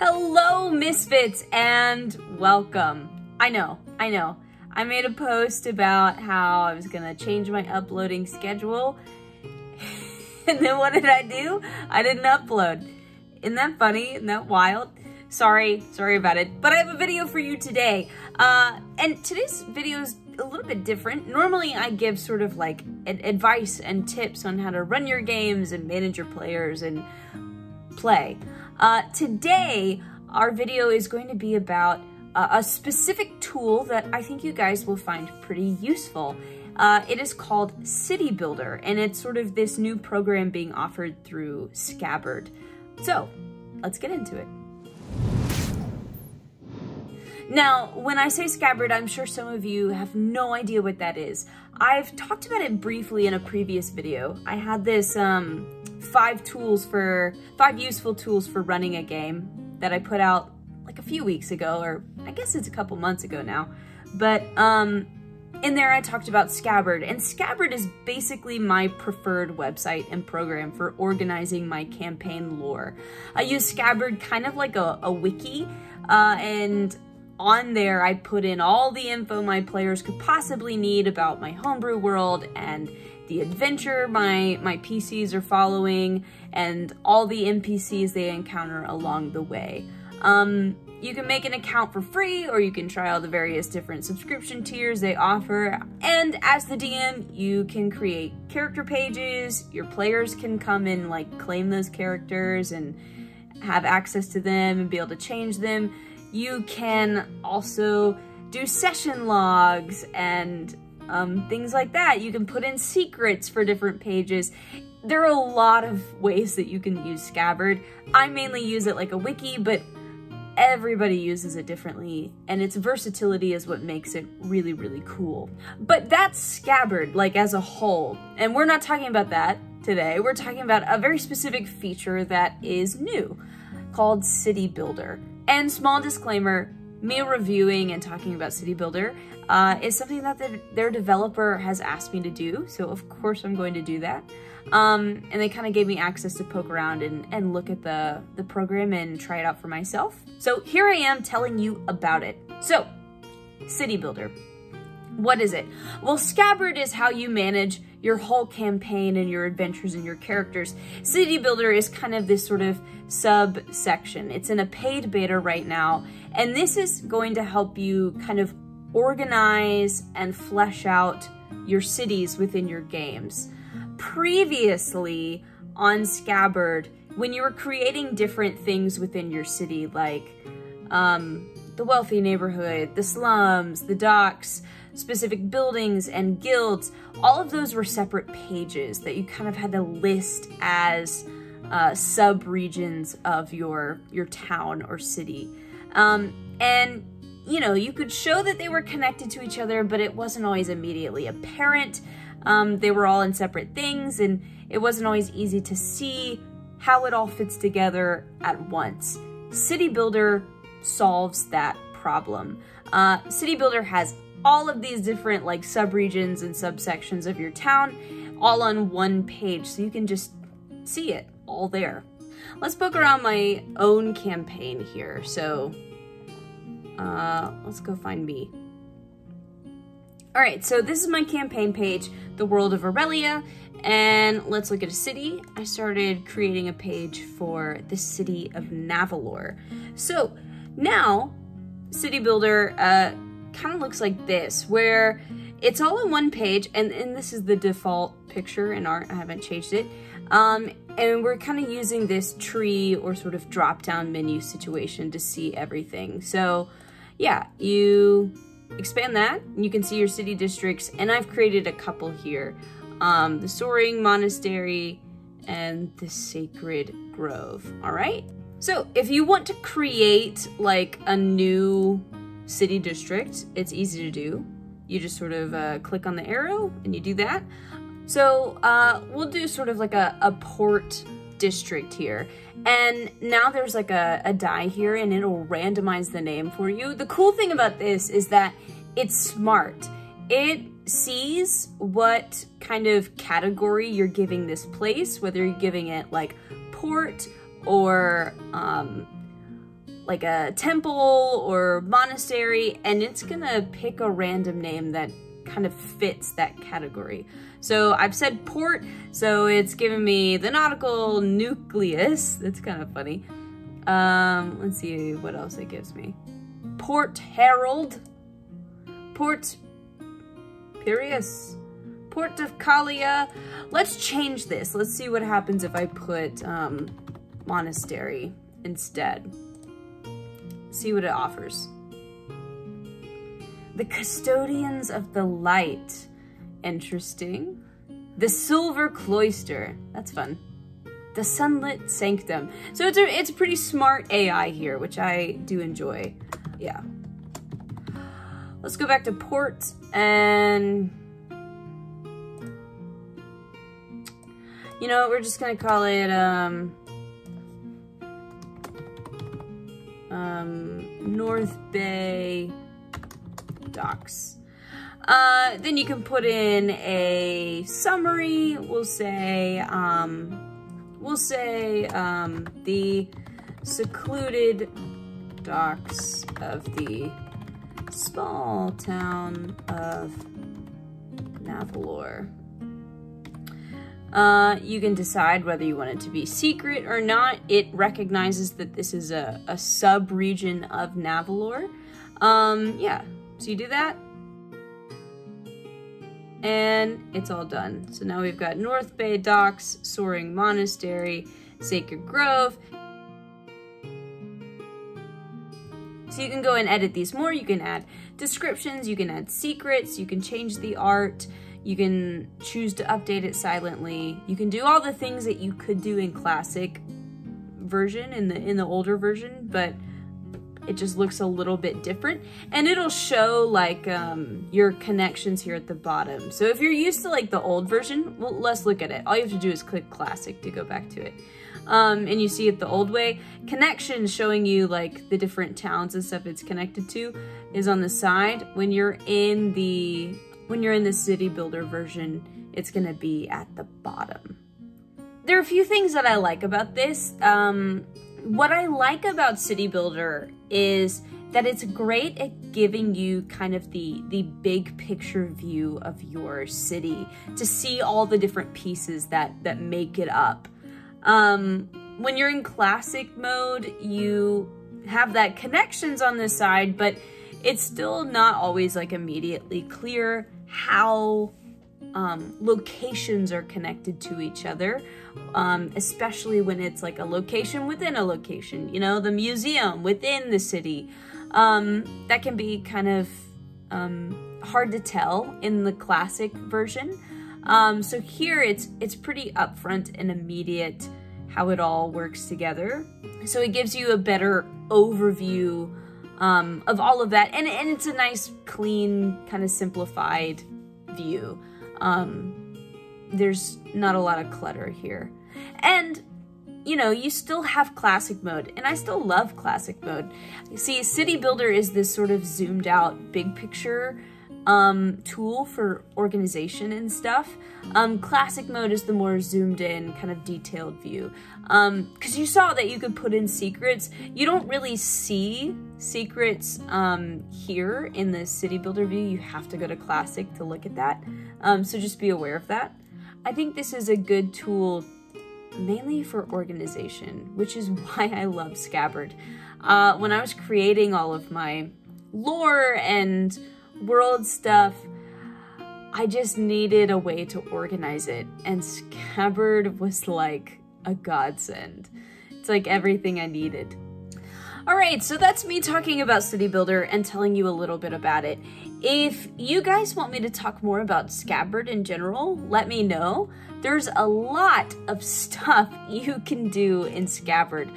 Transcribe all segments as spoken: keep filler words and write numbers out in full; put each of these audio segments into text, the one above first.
Hello, Misfits, and welcome. I know, I know. I made a post about how I was gonna change my uploading schedule, and then what did I do? I didn't upload. Isn't that funny? Isn't that wild? Sorry, sorry about it. But I have a video for you today. Uh, and today's video is a little bit different. Normally I give sort of like ad advice and tips on how to run your games and manage your players and play. Uh, today, our video is going to be about uh, a specific tool that I think you guys will find pretty useful. Uh, it is called City Builder, and it's sort of this new program being offered through Scabard. So, let's get into it. Now, when I say Scabard, I'm sure some of you have no idea what that is. I've talked about it briefly in a previous video. I had this, um... five tools for, five useful tools for running a game that I put out like a few weeks ago, or I guess it's a couple months ago now. But um, in there I talked about Scabard, and Scabard is basically my preferred website and program for organizing my campaign lore. I use Scabard kind of like a, a wiki, uh, and on there I put in all the info my players could possibly need about my homebrew world and the adventure my, my P Cs are following, and all the N P Cs they encounter along the way. Um, you can make an account for free, or you can try all the various different subscription tiers they offer. And as the D M, you can create character pages. Your players can come and like claim those characters and have access to them and be able to change them. You can also do session logs and Um, things like that. You can put in secrets for different pages. There are a lot of ways that you can use Scabard. I mainly use it like a wiki, but everybody uses it differently, and its versatility is what makes it really, really cool. But that's Scabard, like as a whole, and we're not talking about that today. We're talking about a very specific feature that is new, called City Builder. And small disclaimer, me reviewing and talking about City Builder uh, is something that the, their developer has asked me to do, so of course I'm going to do that. Um, and they kind of gave me access to poke around and, and look at the, the program and try it out for myself. So here I am telling you about it. So, City Builder. What is it? Well, Scabard is how you manage your whole campaign and your adventures and your characters. City Builder is kind of this sort of subsection. It's in a paid beta right now, and this is going to help you kind of organize and flesh out your cities within your games. Previously on Scabard, when you were creating different things within your city, like um, the wealthy neighborhood, the slums, the docks, specific buildings and guilds, all of those were separate pages that you kind of had to list as uh, sub-regions of your, your town or city. Um, and, you know, you could show that they were connected to each other, but it wasn't always immediately apparent. Um, they were all in separate things, and it wasn't always easy to see how it all fits together at once. City Builder solves that problem. Uh, City Builder has all of these different like subregions and subsections of your town all on one page, so you can just see it all there. Let's poke around my own campaign here. So uh, let's go find me. All right, so this is my campaign page, the world of Aurelia, and let's look at a city. I started creating a page for the city of Navalor. So now City Builder uh, kind of looks like this, where it's all on one page, and, and this is the default picture in art. I haven't changed it. Um, and we're kind of using this tree or sort of drop-down menu situation to see everything. So yeah, you expand that, and you can see your city districts, and I've created a couple here. Um, the Soaring Monastery and the Sacred Grove, all right? So if you want to create like a new city district, it's easy to do. You just sort of uh, click on the arrow and you do that. So uh, we'll do sort of like a, a port district here. And now there's like a, a die here, and it'll randomize the name for you. The cool thing about this is that it's smart. It sees what kind of category you're giving this place, whether you're giving it like port or um, like a temple or monastery, and it's gonna pick a random name that kind of fits that category. So I've said port, so it's giving me the nautical nucleus. That's kind of funny. Um, let's see what else it gives me. Port Herald, Port Piraeus, Port of Kalia. Let's change this. Let's see what happens if I put um, monastery instead. See what it offers. The Custodians of the Light. Interesting. The Silver Cloister. That's fun. The Sunlit Sanctum. So it's a, it's a pretty smart A I here, which I do enjoy. Yeah. Let's go back to port and... You know, we're just going to call it... Um, um, North Bay... Docks. Uh, then you can put in a summary. We'll say, um, we'll say, um, the secluded docks of the small town of Navalor. Uh, you can decide whether you want it to be secret or not. It recognizes that this is a, a sub-region of Navalor. Um, yeah. So you do that, and it's all done. So now we've got North Bay Docks, Soaring Monastery, Sacred Grove. So you can go and edit these more. You can add descriptions, you can add secrets, you can change the art, you can choose to update it silently. You can do all the things that you could do in classic version, in the, in the older version, but it just looks a little bit different, and it'll show like um, your connections here at the bottom. So if you're used to like the old version, well, let's look at it. All you have to do is click classic to go back to it. Um, and you see it the old way. Connections showing you like the different towns and stuff it's connected to is on the side. When you're in the, when you're in the City Builder version, it's gonna be at the bottom. There are a few things that I like about this. Um, What I like about City Builder is that it's great at giving you kind of the, the big picture view of your city to see all the different pieces that, that make it up. Um, when you're in classic mode, you have that connections on this side, but it's still not always like immediately clear how Um, locations are connected to each other, um, especially when it's like a location within a location, you know, the museum within the city. Um, that can be kind of um, hard to tell in the classic version. Um, so here it's, it's pretty upfront and immediate how it all works together. So it gives you a better overview um, of all of that. And, and it's a nice, clean, kind of simplified view. Um, there's not a lot of clutter here. And, you know, you still have classic mode, and I still love classic mode. You see, City Builder is this sort of zoomed out big picture um, tool for organization and stuff. Um, classic mode is the more zoomed in, kind of detailed view. Um, 'cause you saw that you could put in secrets. You don't really see secrets um, here in the City Builder view. You have to go to classic to look at that. Um, so just be aware of that. I think this is a good tool mainly for organization, which is why I love Scabard. Uh, when I was creating all of my lore and world stuff, I just needed a way to organize it. And Scabard was like a godsend. It's like everything I needed. All right, so that's me talking about City Builder and telling you a little bit about it. If you guys want me to talk more about Scabard in general, let me know. There's a lot of stuff you can do in Scabard,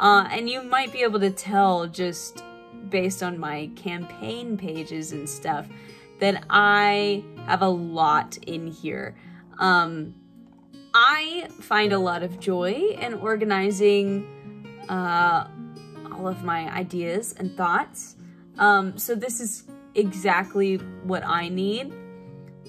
uh, and you might be able to tell just based on my campaign pages and stuff that I have a lot in here. Um, I find a lot of joy in organizing uh, all of my ideas and thoughts. Um, so this is exactly what I need.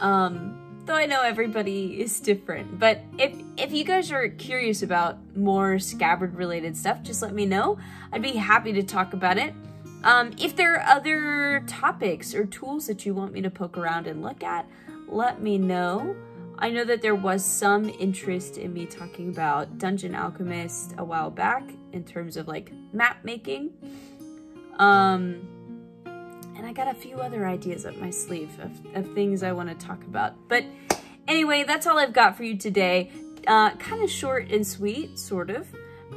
Um, though I know everybody is different. But if if you guys are curious about more Scabard related stuff, just let me know. I'd be happy to talk about it. Um, if there are other topics or tools that you want me to poke around and look at, let me know. I know that there was some interest in me talking about Dungeon Alchemist a while back in terms of like map making. Um, and I got a few other ideas up my sleeve of, of things I want to talk about. But anyway, that's all I've got for you today. Uh, kind of short and sweet, sort of,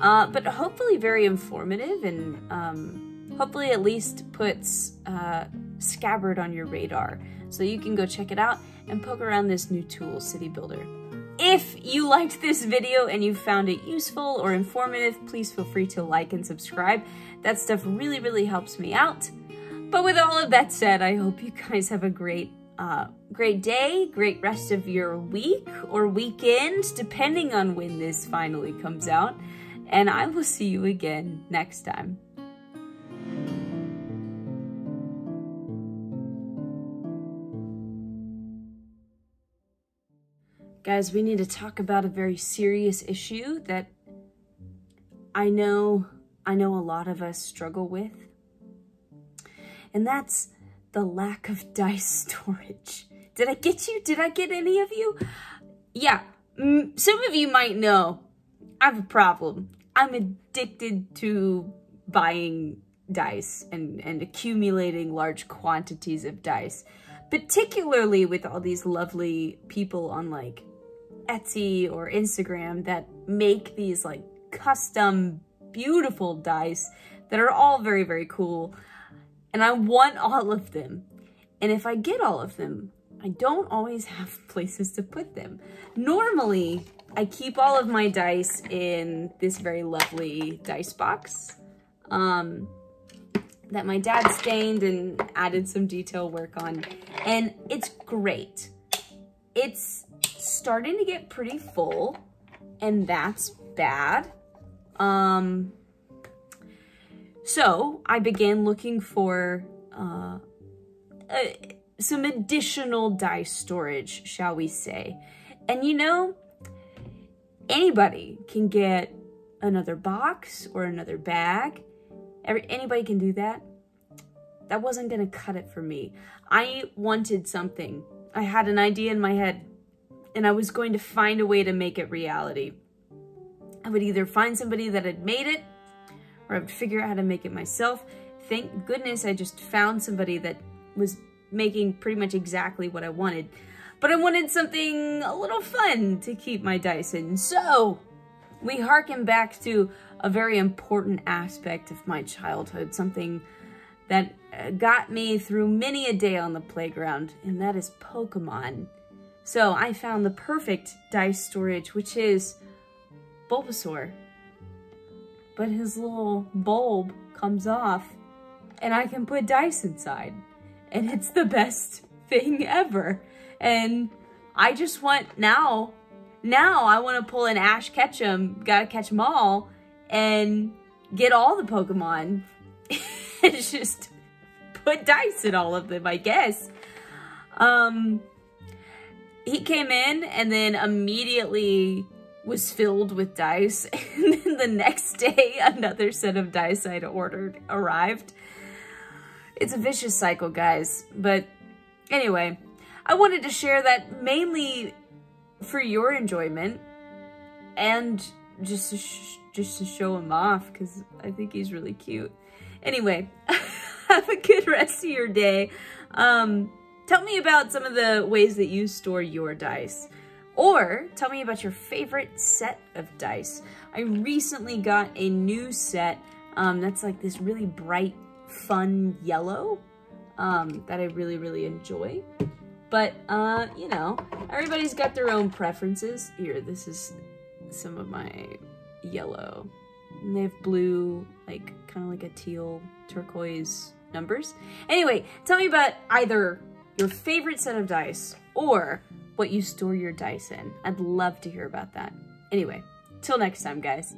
uh, but hopefully very informative and um, hopefully at least puts uh, Scabard on your radar. So you can go check it out and poke around this new tool, City Builder. If you liked this video and you found it useful or informative, please feel free to like and subscribe. That stuff really, really helps me out. But with all of that said, I hope you guys have a great, uh, great day, great rest of your week or weekend, depending on when this finally comes out. And I will see you again next time. Guys, we need to talk about a very serious issue that I know, I know a lot of us struggle with, and that's the lack of dice storage. Did I get you? Did I get any of you? Yeah, m some of you might know I have a problem. I'm addicted to buying dice and, and accumulating large quantities of dice, particularly with all these lovely people on like Etsy or Instagram that make these like custom beautiful dice that are all very, very cool. And I want all of them. And if I get all of them, I don't always have places to put them. Normally, I keep all of my dice in this very lovely dice box um, that my dad stained and added some detail work on. And it's great. It's starting to get pretty full, and that's bad. Um, so I began looking for uh, uh, some additional dice storage, shall we say. And you know, anybody can get another box or another bag. Every, anybody can do that. That wasn't gonna cut it for me. I wanted something. I had an idea in my head, and I was going to find a way to make it reality. I would either find somebody that had made it, or I would figure out how to make it myself. Thank goodness I just found somebody that was making pretty much exactly what I wanted. But I wanted something a little fun to keep my dice in. So we harken back to a very important aspect of my childhood, something that got me through many a day on the playground, and that is Pokemon. So I found the perfect dice storage, which is Bulbasaur. But his little bulb comes off, and I can put dice inside. And it's the best thing ever. And I just want, now, now I want to pull an Ash Ketchum, gotta catch them all, and get all the Pokemon. It's just put dice in all of them, I guess. Um, he came in and then immediately was filled with dice. And then the next day, another set of dice I'd ordered arrived. It's a vicious cycle, guys. But anyway, I wanted to share that mainly for your enjoyment and just to, sh just to show him off, because I think he's really cute. Anyway, have a good rest of your day. Um, tell me about some of the ways that you store your dice, or tell me about your favorite set of dice. I recently got a new set um, that's like this really bright, fun yellow um, that I really, really enjoy. But, uh, you know, everybody's got their own preferences. Here, this is some of my yellow. And they have blue, like kind of like a teal, turquoise numbers. Anyway, tell me about either your favorite set of dice or what you store your dice in. I'd love to hear about that. Anyway, till next time, guys.